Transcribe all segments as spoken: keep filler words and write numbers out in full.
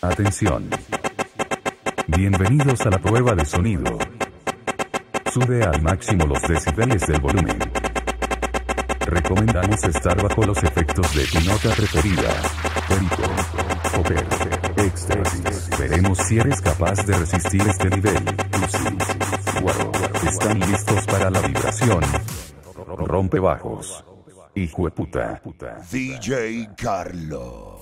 Atención. Bienvenidos a la prueba de sonido. Sube al máximo los decibeles del volumen. Recomendamos estar bajo los efectos de tu nota preferida. Perico, popper, éxtasis. Veremos si eres capaz de resistir este nivel. Guaro, están listos para la vibración. Rompe bajos. Hijo de puta. D J Carlos.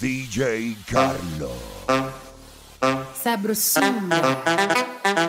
D J Carlos. Sabrosura.